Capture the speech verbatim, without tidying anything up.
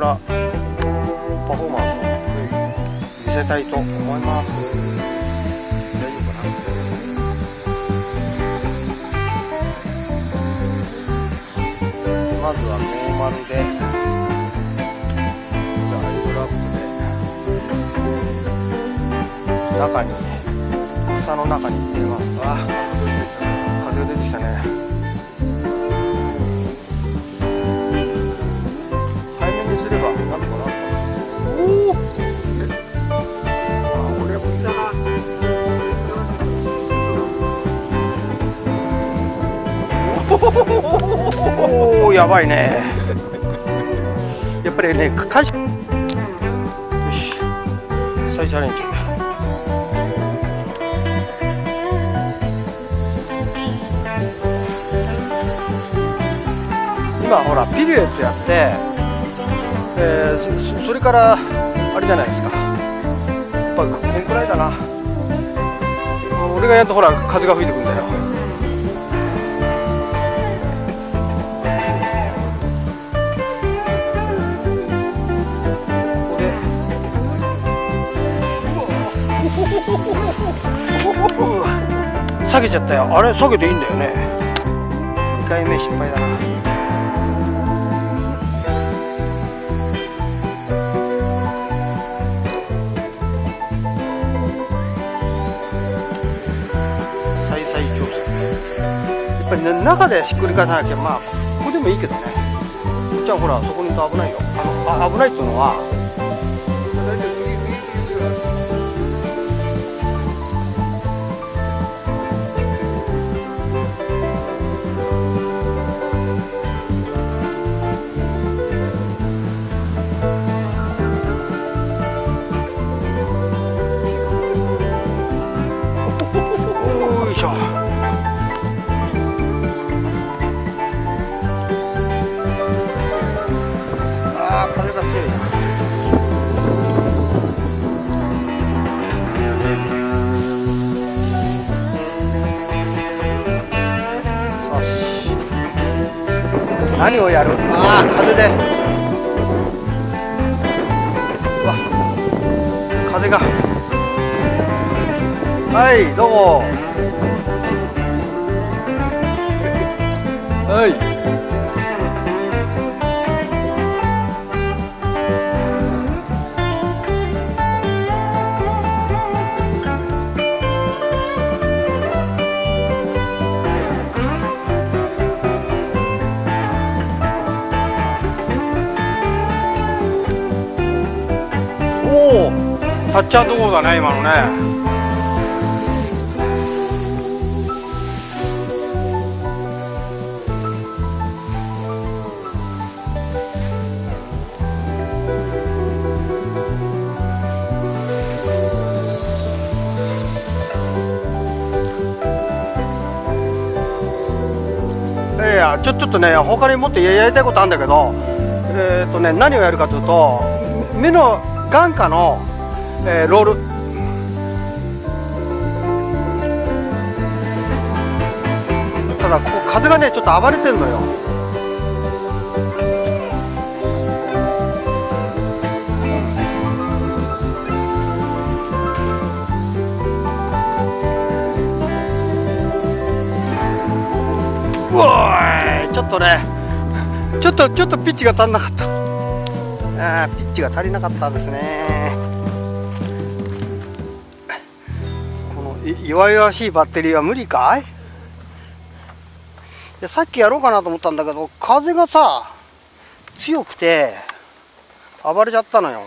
からパフォーマンスを見せたいと思います。大丈夫かな。まずはノーマルでライブラップで中に草の中に入れます。あー、風が出てきたね。早めにすればなんとかなる。おお、あ、これもいいな。おおおお、やばいね。やっぱりね、かし。よし。再チャレンジ。今ほら、ピリエットやって。えー、そ, それから、あれじゃないですか。やっぱ、こんくらいだな。俺がやると、ほら、風が吹いてくるんだよ。下げちゃったよ。あれ、下げていいんだよね。にかいめ失敗だな。再再調整。やっぱり、ね、中でひっくり返さなきゃ、まあここでもいいけどね。こっちはほら、そこにいると危ないよ。あのあ危ないっていうのは。何をやる？ああ、風で。うわ、風が。はい、どうも。はい。タッチアンドゴーだね、今のね。いや、ちょちょっとね、他にもっとやりたいことあるんだけど、えっとね、何をやるかというと、目の眼下のえー、ロール、ただここ風がねちょっと暴れてるのよ。うわー、ちょっとねちょっとちょっとピッチが足んなかった。あー、ピッチが足りなかったですね。弱々しいバッテリーは無理かい？ いや、さっきやろうかなと思ったんだけど、風がさ強くて暴れちゃったのよ。